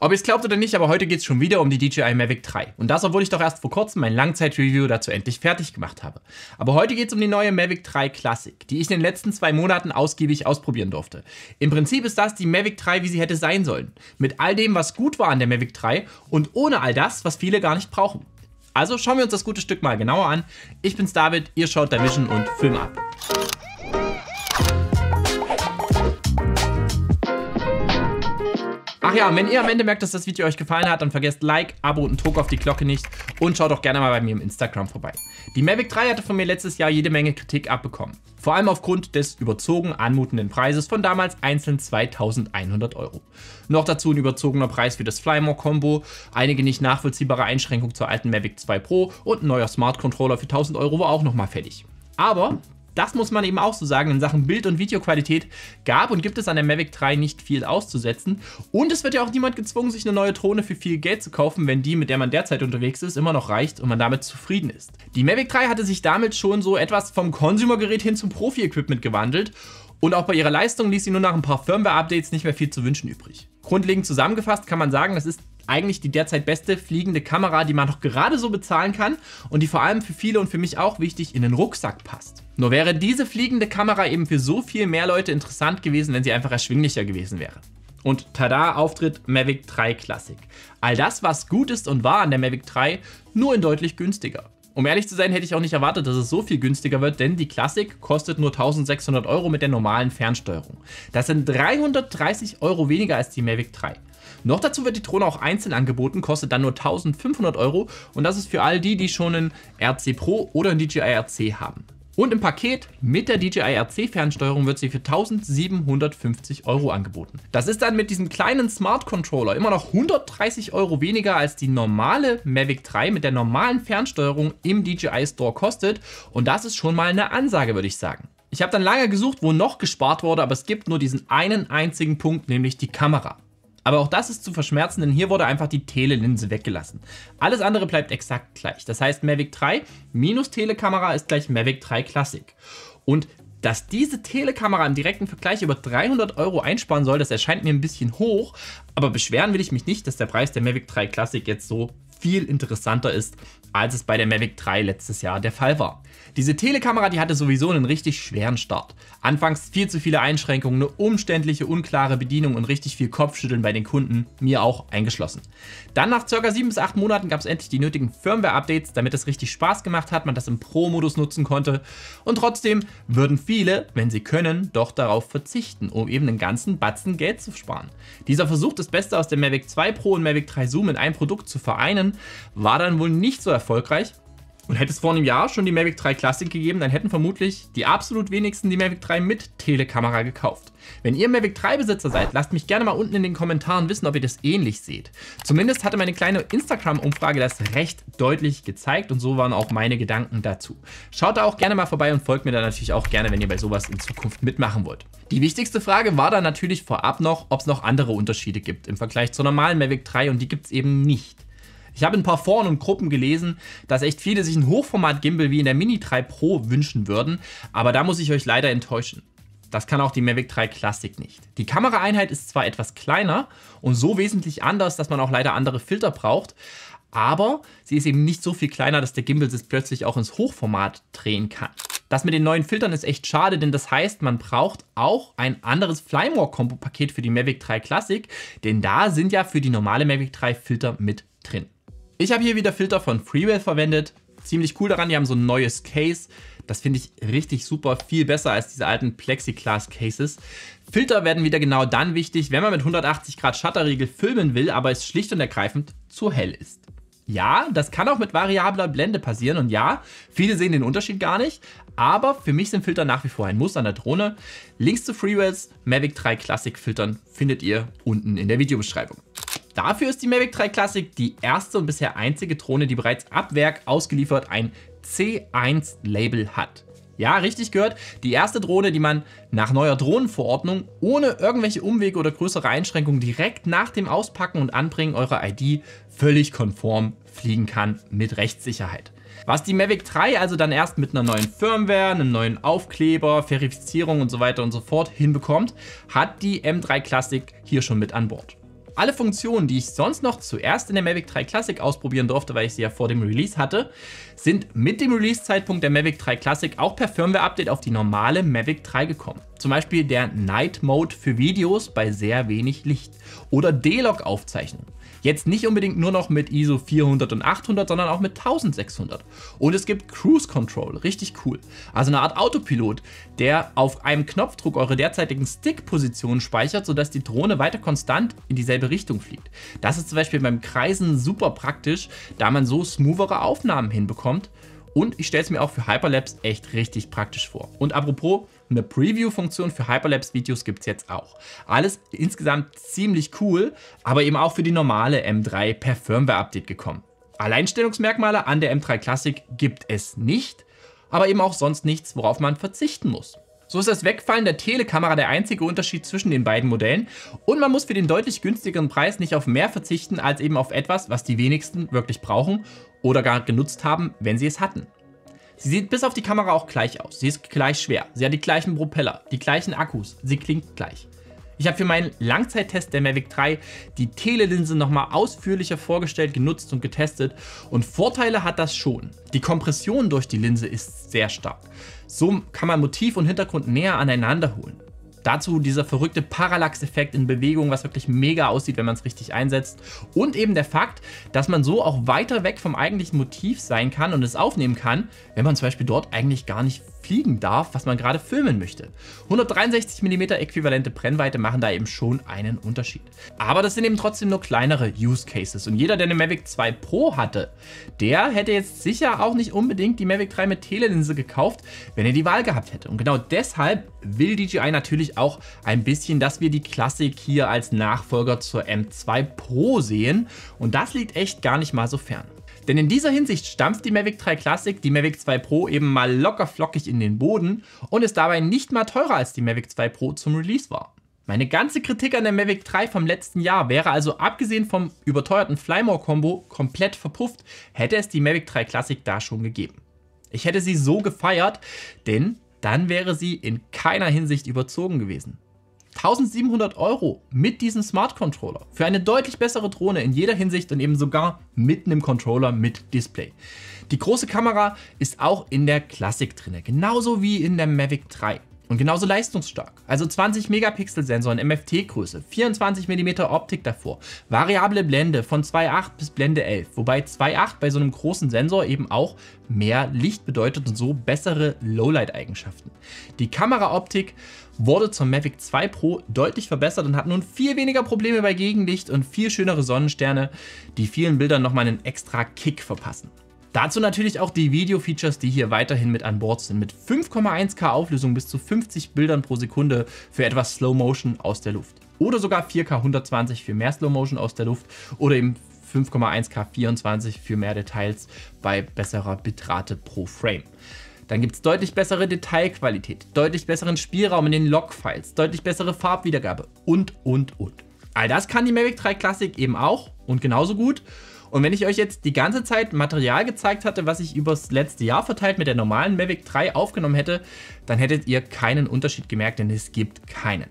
Ob ihr es glaubt oder nicht, aber heute geht es schon wieder um die DJI Mavic 3. Und das, obwohl ich doch erst vor kurzem mein Langzeit-Review dazu endlich fertig gemacht habe. Aber heute geht es um die neue Mavic 3 Classic, die ich in den letzten 2 Monaten ausgiebig ausprobieren durfte. Im Prinzip ist das die Mavic 3, wie sie hätte sein sollen. Mit all dem, was gut war an der Mavic 3 und ohne all das, was viele gar nicht brauchen. Also schauen wir uns das gute Stück mal genauer an. Ich bin's David, ihr schaut DAVISION und Film ab. Ach ja, und wenn ihr am Ende merkt, dass das Video euch gefallen hat, dann vergesst Like, Abo und Druck auf die Glocke nicht und schaut auch gerne mal bei mir im Instagram vorbei. Die Mavic 3 hatte von mir letztes Jahr jede Menge Kritik abbekommen. Vor allem aufgrund des überzogen anmutenden Preises von damals einzeln 2.100 €. Noch dazu ein überzogener Preis für das Flymore-Kombo, einige nicht nachvollziehbare Einschränkungen zur alten Mavic 2 Pro und ein neuer Smart-Controller für 1.000 € war auch nochmal fällig. Aber das muss man eben auch so sagen, in Sachen Bild- und Videoqualität gab und gibt es an der Mavic 3 nicht viel auszusetzen. Und es wird ja auch niemand gezwungen, sich eine neue Drohne für viel Geld zu kaufen, wenn die, mit der man derzeit unterwegs ist, immer noch reicht und man damit zufrieden ist. Die Mavic 3 hatte sich damit schon so etwas vom Consumer-Gerät hin zum Profi-Equipment gewandelt. Und auch bei ihrer Leistung ließ sie nur nach ein paar Firmware-Updates nicht mehr viel zu wünschen übrig. Grundlegend zusammengefasst kann man sagen, das ist eigentlich die derzeit beste fliegende Kamera, die man noch gerade so bezahlen kann und die vor allem für viele und für mich auch wichtig in den Rucksack passt. Nur wäre diese fliegende Kamera eben für so viel mehr Leute interessant gewesen, wenn sie einfach erschwinglicher gewesen wäre. Und tada, Auftritt Mavic 3 Classic. All das, was gut ist und war an der Mavic 3, nur in deutlich günstiger. Um ehrlich zu sein, hätte ich auch nicht erwartet, dass es so viel günstiger wird, denn die Classic kostet nur 1.600 € mit der normalen Fernsteuerung. Das sind 330 € weniger als die Mavic 3. Noch dazu wird die Drohne auch einzeln angeboten, kostet dann nur 1.500 € und das ist für all die, die schon einen RC Pro oder einen DJI RC haben. Und im Paket mit der DJI RC Fernsteuerung wird sie für 1.750 € angeboten. Das ist dann mit diesem kleinen Smart Controller immer noch 130 € weniger als die normale Mavic 3 mit der normalen Fernsteuerung im DJI Store kostet. Und das ist schon mal eine Ansage, würde ich sagen. Ich habe dann lange gesucht, wo noch gespart wurde, aber es gibt nur diesen einen einzigen Punkt, nämlich die Kamera. Aber auch das ist zu verschmerzen, denn hier wurde einfach die Telelinse weggelassen. Alles andere bleibt exakt gleich. Das heißt, Mavic 3 minus Telekamera ist gleich Mavic 3 Classic. Und dass diese Telekamera im direkten Vergleich über 300 € einsparen soll, das erscheint mir ein bisschen hoch. Aber beschweren will ich mich nicht, dass der Preis der Mavic 3 Classic jetzt so viel interessanter ist, als es bei der Mavic 3 letztes Jahr der Fall war. Diese Telekamera, die hatte sowieso einen richtig schweren Start. Anfangs viel zu viele Einschränkungen, eine umständliche, unklare Bedienung und richtig viel Kopfschütteln bei den Kunden, mir auch eingeschlossen. Dann nach ca. 7 bis 8 Monaten gab es endlich die nötigen Firmware-Updates, damit es richtig Spaß gemacht hat, man das im Pro-Modus nutzen konnte. Und trotzdem würden viele, wenn sie können, doch darauf verzichten, um eben den ganzen Batzen Geld zu sparen. Dieser Versuch, das Beste aus der Mavic 2 Pro und Mavic 3 Zoom in ein Produkt zu vereinen, war dann wohl nicht so erfolgreich. Und hätte es vor einem Jahr schon die Mavic 3 Classic gegeben, dann hätten vermutlich die absolut wenigsten die Mavic 3 mit Telekamera gekauft. Wenn ihr Mavic 3 Besitzer seid, lasst mich gerne mal unten in den Kommentaren wissen, ob ihr das ähnlich seht. Zumindest hatte meine kleine Instagram-Umfrage das recht deutlich gezeigt und so waren auch meine Gedanken dazu. Schaut da auch gerne mal vorbei und folgt mir da natürlich auch gerne, wenn ihr bei sowas in Zukunft mitmachen wollt. Die wichtigste Frage war dann natürlich vorab noch, ob es noch andere Unterschiede gibt im Vergleich zur normalen Mavic 3 und die gibt es eben nicht. Ich habe in ein paar Foren und Gruppen gelesen, dass echt viele sich ein Hochformat-Gimbal wie in der Mini 3 Pro wünschen würden, aber da muss ich euch leider enttäuschen. Das kann auch die Mavic 3 Classic nicht. Die Kameraeinheit ist zwar etwas kleiner und so wesentlich anders, dass man auch leider andere Filter braucht, aber sie ist eben nicht so viel kleiner, dass der Gimbal sich plötzlich auch ins Hochformat drehen kann. Das mit den neuen Filtern ist echt schade, denn das heißt, man braucht auch ein anderes Flymore-Kombo-Paket für die Mavic 3 Classic, denn da sind ja für die normale Mavic 3 Filter mit drin. Ich habe hier wieder Filter von Freewell verwendet. Ziemlich cool daran, die haben so ein neues Case. Das finde ich richtig super, viel besser als diese alten Plexiglas Cases. Filter werden wieder genau dann wichtig, wenn man mit 180 Grad Shutterriegel filmen will, aber es schlicht und ergreifend zu hell ist. Ja, das kann auch mit variabler Blende passieren und ja, viele sehen den Unterschied gar nicht, aber für mich sind Filter nach wie vor ein Muss an der Drohne. Links zu Freewells Mavic 3 Classic Filtern findet ihr unten in der Videobeschreibung. Dafür ist die Mavic 3 Classic die erste und bisher einzige Drohne, die bereits ab Werk ausgeliefert ein C1-Label hat. Ja, richtig gehört, die erste Drohne, die man nach neuer Drohnenverordnung ohne irgendwelche Umwege oder größere Einschränkungen direkt nach dem Auspacken und Anbringen eurer ID völlig konform fliegen kann mit Rechtssicherheit. Was die Mavic 3 also dann erst mit einer neuen Firmware, einem neuen Aufkleber, Verifizierung und so weiter und so fort hinbekommt, hat die M3 Classic hier schon mit an Bord. alle Funktionen, die ich sonst noch zuerst in der Mavic 3 Classic ausprobieren durfte, weil ich sie ja vor dem Release hatte, sind mit dem Release-Zeitpunkt der Mavic 3 Classic auch per Firmware-Update auf die normale Mavic 3 gekommen. Zum Beispiel der Night Mode für Videos bei sehr wenig Licht oder D-Log-Aufzeichnungen. Jetzt nicht unbedingt nur noch mit ISO 400 und 800, sondern auch mit 1600. Und es gibt Cruise Control, richtig cool. Also eine Art Autopilot, der auf einem Knopfdruck eure derzeitigen Stick-Positionen speichert, sodass die Drohne weiter konstant in dieselbe Richtung fliegt. Das ist zum Beispiel beim Kreisen super praktisch, da man so smoothere Aufnahmen hinbekommt. Und ich stelle es mir auch für Hyperlapse echt richtig praktisch vor. Und apropos, eine Preview-Funktion für Hyperlapse-Videos gibt es jetzt auch. Alles insgesamt ziemlich cool, aber eben auch für die normale M3 per Firmware-Update gekommen. Alleinstellungsmerkmale an der M3 Classic gibt es nicht, aber eben auch sonst nichts, worauf man verzichten muss. So ist das Wegfallen der Telekamera der einzige Unterschied zwischen den beiden Modellen und man muss für den deutlich günstigeren Preis nicht auf mehr verzichten als eben auf etwas, was die wenigsten wirklich brauchen oder gar genutzt haben, wenn sie es hatten. Sie sieht bis auf die Kamera auch gleich aus, sie ist gleich schwer, sie hat die gleichen Propeller, die gleichen Akkus, sie klingt gleich. Ich habe für meinen Langzeittest der Mavic 3 die Telelinse nochmal ausführlicher vorgestellt, genutzt und getestet und Vorteile hat das schon. Die Kompression durch die Linse ist sehr stark. So kann man Motiv und Hintergrund näher aneinander holen. Dazu dieser verrückte Parallax-Effekt in Bewegung, was wirklich mega aussieht, wenn man es richtig einsetzt. Und eben der Fakt, dass man so auch weiter weg vom eigentlichen Motiv sein kann und es aufnehmen kann, wenn man zum Beispiel dort eigentlich gar nicht fliegen darf, was man gerade filmen möchte. 163 mm äquivalente Brennweite machen da eben schon einen Unterschied. Aber das sind eben trotzdem nur kleinere Use Cases und jeder, der eine Mavic 2 Pro hatte, der hätte jetzt sicher auch nicht unbedingt die Mavic 3 mit Telelinse gekauft, wenn er die Wahl gehabt hätte. Und genau deshalb will DJI natürlich auch ein bisschen, dass wir die Classic hier als Nachfolger zur M2 Pro sehen und das liegt echt gar nicht mal so fern. Denn in dieser Hinsicht stampft die Mavic 3 Classic die Mavic 2 Pro eben mal locker flockig in den Boden und ist dabei nicht mal teurer als die Mavic 2 Pro zum Release war. Meine ganze Kritik an der Mavic 3 vom letzten Jahr wäre also abgesehen vom überteuerten Flymore-Kombo komplett verpufft, hätte es die Mavic 3 Classic da schon gegeben. Ich hätte sie so gefeiert, denn dann wäre sie in keiner Hinsicht überzogen gewesen. 1700 € mit diesem Smart Controller für eine deutlich bessere Drohne in jeder Hinsicht und eben sogar mit einem Controller mit Display. Die große Kamera ist auch in der Classic drin, genauso wie in der Mavic 3 und genauso leistungsstark. Also 20 Megapixel Sensor in MFT-Größe, 24 mm Optik davor, variable Blende von 2.8 bis Blende 11, wobei 2.8 bei so einem großen Sensor eben auch mehr Licht bedeutet und so bessere Lowlight-Eigenschaften. Die Kameraoptik wurde zur Mavic 2 Pro deutlich verbessert und hat nun viel weniger Probleme bei Gegenlicht und viel schönere Sonnensterne, die vielen Bildern nochmal einen extra Kick verpassen. Dazu natürlich auch die Video-Features, die hier weiterhin mit an Bord sind, mit 5,1K Auflösung bis zu 50 Bildern pro Sekunde für etwas Slow Motion aus der Luft. Oder sogar 4K 120 für mehr Slow Motion aus der Luft oder eben 5,1K 24 für mehr Details bei besserer Bitrate pro Frame. Dann gibt es deutlich bessere Detailqualität, deutlich besseren Spielraum in den Log-Files, deutlich bessere Farbwiedergabe und. All das kann die Mavic 3 Classic eben auch und genauso gut. Und wenn ich euch jetzt die ganze Zeit Material gezeigt hatte, was ich übers letzte Jahr verteilt mit der normalen Mavic 3 aufgenommen hätte, dann hättet ihr keinen Unterschied gemerkt, denn es gibt keinen.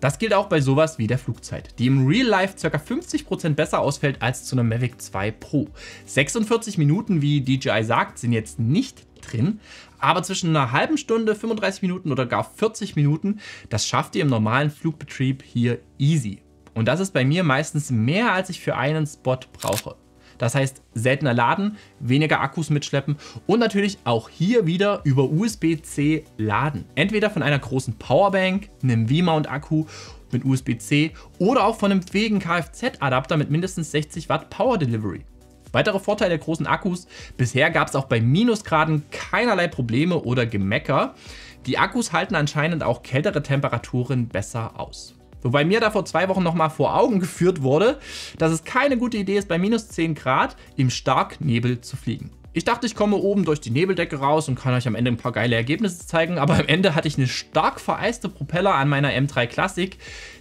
Das gilt auch bei sowas wie der Flugzeit, die im Real Life ca. 50% besser ausfällt als zu einer Mavic 2 Pro. 46 Minuten, wie DJI sagt, sind jetzt nicht drin, aber zwischen einer halben Stunde, 35 Minuten oder gar 40 Minuten, das schafft ihr im normalen Flugbetrieb hier easy. Und das ist bei mir meistens mehr, als ich für einen Spot brauche. Das heißt, seltener laden, weniger Akkus mitschleppen und natürlich auch hier wieder über USB-C laden. Entweder von einer großen Powerbank, einem V-Mount-Akku mit USB-C oder auch von einem fähigen Kfz-Adapter mit mindestens 60 Watt Power Delivery. Weitere Vorteil der großen Akkus, bisher gab es auch bei Minusgraden keinerlei Probleme oder Gemecker. Die Akkus halten anscheinend auch kältere Temperaturen besser aus. Wobei mir da vor 2 Wochen nochmal vor Augen geführt wurde, dass es keine gute Idee ist, bei minus 10 Grad im Starknebel zu fliegen. Ich dachte, ich komme oben durch die Nebeldecke raus und kann euch am Ende ein paar geile Ergebnisse zeigen, aber am Ende hatte ich eine stark vereiste Propeller an meiner M3 Classic,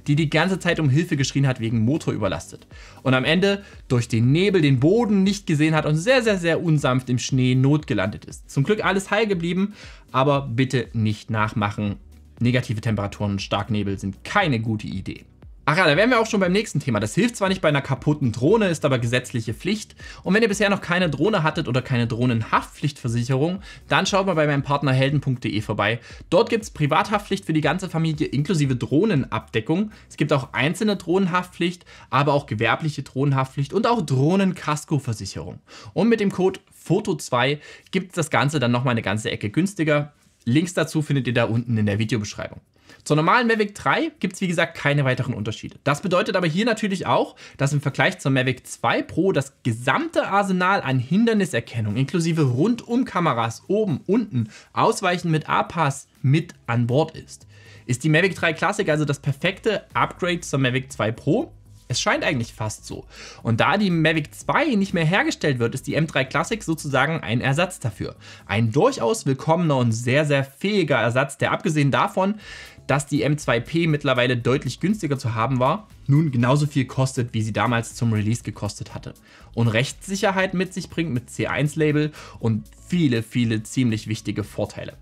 die ganze Zeit um Hilfe geschrien hat wegen Motor überlastet und am Ende durch den Nebel den Boden nicht gesehen hat und sehr, sehr, sehr unsanft im Schnee notgelandet ist. Zum Glück alles heil geblieben, aber bitte nicht nachmachen. Negative Temperaturen und Starknebel sind keine gute Idee. Ach ja, da wären wir auch schon beim nächsten Thema. Das hilft zwar nicht bei einer kaputten Drohne, ist aber gesetzliche Pflicht. Und wenn ihr bisher noch keine Drohne hattet oder keine Drohnenhaftpflichtversicherung, dann schaut mal bei meinem partnerhelden.de vorbei. Dort gibt es Privathaftpflicht für die ganze Familie inklusive Drohnenabdeckung. Es gibt auch einzelne Drohnenhaftpflicht, aber auch gewerbliche Drohnenhaftpflicht und auch Drohnenkaskoversicherung. Und mit dem Code FOTO2 gibt es das Ganze dann nochmal eine ganze Ecke günstiger. Links dazu findet ihr da unten in der Videobeschreibung. Zur normalen Mavic 3 gibt es wie gesagt keine weiteren Unterschiede. Das bedeutet aber hier natürlich auch, dass im Vergleich zur Mavic 2 Pro das gesamte Arsenal an Hinderniserkennung inklusive Rundumkameras oben, unten, Ausweichen mit APAS mit an Bord ist. Ist die Mavic 3 Classic also das perfekte Upgrade zur Mavic 2 Pro? Es scheint eigentlich fast so. Und da die Mavic 2 nicht mehr hergestellt wird, ist die M3 Classic sozusagen ein Ersatz dafür. Ein durchaus willkommener und sehr, sehr fähiger Ersatz, der abgesehen davon, dass die M2P mittlerweile deutlich günstiger zu haben war, nun genauso viel kostet, wie sie damals zum Release gekostet hatte. Und Rechtssicherheit mit sich bringt mit C1-Label und viele, viele ziemlich wichtige Vorteile.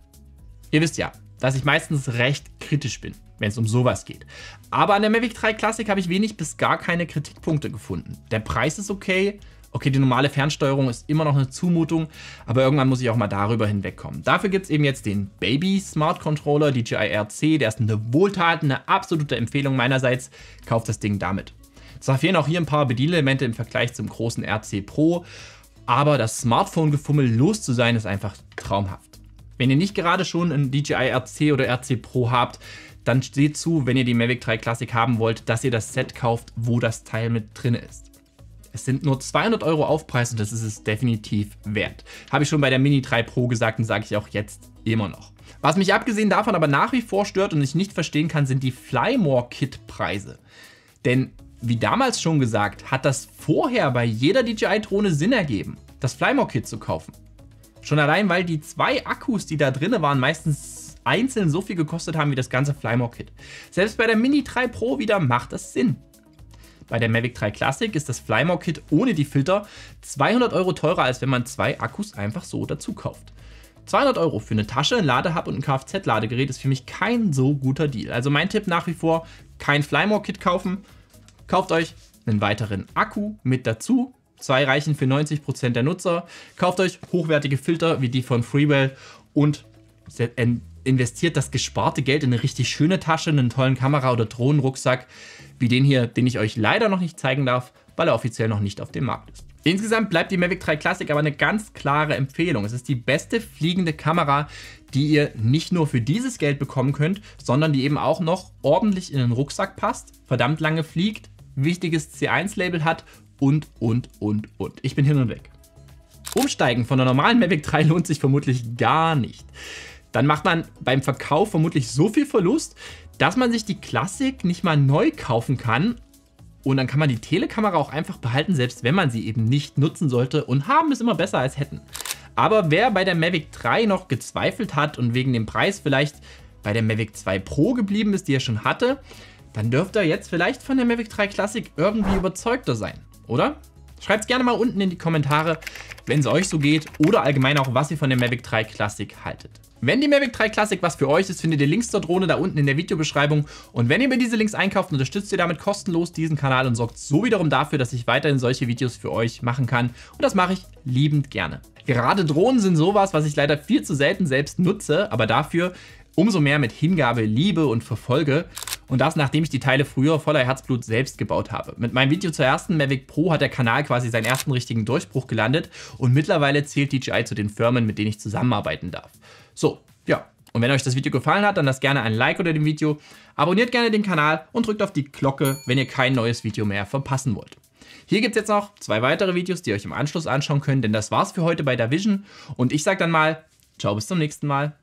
Ihr wisst ja, dass ich meistens recht kritisch bin, wenn es um sowas geht. Aber an der Mavic 3 Classic habe ich wenig bis gar keine Kritikpunkte gefunden. Der Preis ist okay. Okay, die normale Fernsteuerung ist immer noch eine Zumutung, aber irgendwann muss ich auch mal darüber hinwegkommen. Dafür gibt es eben jetzt den Baby Smart Controller, DJI RC, der ist eine Wohltat, eine absolute Empfehlung meinerseits. Kauft das Ding damit. Zwar fehlen auch hier ein paar Bedienelemente im Vergleich zum großen RC Pro, aber das Smartphone-Gefummel los zu sein ist einfach traumhaft. Wenn ihr nicht gerade schon einen DJI RC oder RC Pro habt, dann seht zu, wenn ihr die Mavic 3 Classic haben wollt, dass ihr das Set kauft, wo das Teil mit drin ist. Es sind nur 200 € Aufpreis und das ist es definitiv wert. Habe ich schon bei der Mini 3 Pro gesagt und sage ich auch jetzt immer noch. Was mich abgesehen davon aber nach wie vor stört und ich nicht verstehen kann, sind die Flymore-Kit-Preise. Denn wie damals schon gesagt, hat das vorher bei jeder DJI-Drohne Sinn ergeben, das Flymore-Kit zu kaufen. Schon allein, weil die zwei Akkus, die da drin waren, meistens einzeln so viel gekostet haben wie das ganze Flymore-Kit. Selbst bei der Mini 3 Pro wieder macht das Sinn. Bei der Mavic 3 Classic ist das Flymore-Kit ohne die Filter 200 € teurer, als wenn man zwei Akkus einfach so dazu kauft. 200 € für eine Tasche, ein Ladehub und ein Kfz-Ladegerät ist für mich kein so guter Deal. Also mein Tipp nach wie vor, kein Flymore-Kit kaufen. Kauft euch einen weiteren Akku mit dazu. Zwei reichen für 90% der Nutzer. Kauft euch hochwertige Filter wie die von Freewell und investiert das gesparte Geld in eine richtig schöne Tasche, einen tollen Kamera- oder Drohnenrucksack, wie den hier, den ich euch leider noch nicht zeigen darf, weil er offiziell noch nicht auf dem Markt ist. Insgesamt bleibt die Mavic 3 Classic aber eine ganz klare Empfehlung. Es ist die beste fliegende Kamera, die ihr nicht nur für dieses Geld bekommen könnt, sondern die eben auch noch ordentlich in den Rucksack passt, verdammt lange fliegt, wichtiges C1-Label hat und. Ich bin hin und weg. Umsteigen von der normalen Mavic 3 lohnt sich vermutlich gar nicht. Dann macht man beim Verkauf vermutlich so viel Verlust, dass man sich die Classic nicht mal neu kaufen kann. Und dann kann man die Telekamera auch einfach behalten, selbst wenn man sie eben nicht nutzen sollte. Und haben ist immer besser als hätten. Aber wer bei der Mavic 3 noch gezweifelt hat und wegen dem Preis vielleicht bei der Mavic 2 Pro geblieben ist, die er schon hatte, dann dürfte er jetzt vielleicht von der Mavic 3 Classic irgendwie überzeugter sein, oder? Schreibt es gerne mal unten in die Kommentare, wenn es euch so geht oder allgemein auch, was ihr von der Mavic 3 Classic haltet. Wenn die Mavic 3 Classic was für euch ist, findet ihr Links zur Drohne da unten in der Videobeschreibung. Und wenn ihr mir diese Links einkauft, unterstützt ihr damit kostenlos diesen Kanal und sorgt so wiederum dafür, dass ich weiterhin solche Videos für euch machen kann. Und das mache ich liebend gerne. Gerade Drohnen sind sowas, was ich leider viel zu selten selbst nutze, aber dafür umso mehr mit Hingabe, Liebe und verfolge. Und das, nachdem ich die Teile früher voller Herzblut selbst gebaut habe. Mit meinem Video zur ersten Mavic Pro hat der Kanal quasi seinen ersten richtigen Durchbruch gelandet und mittlerweile zählt DJI zu den Firmen, mit denen ich zusammenarbeiten darf. So, ja. Und wenn euch das Video gefallen hat, dann lasst gerne ein Like unter dem Video, abonniert gerne den Kanal und drückt auf die Glocke, wenn ihr kein neues Video mehr verpassen wollt. Hier gibt es jetzt noch zwei weitere Videos, die ihr euch im Anschluss anschauen könnt, denn das war's für heute bei DAVISION. Und ich sage dann mal, ciao, bis zum nächsten Mal.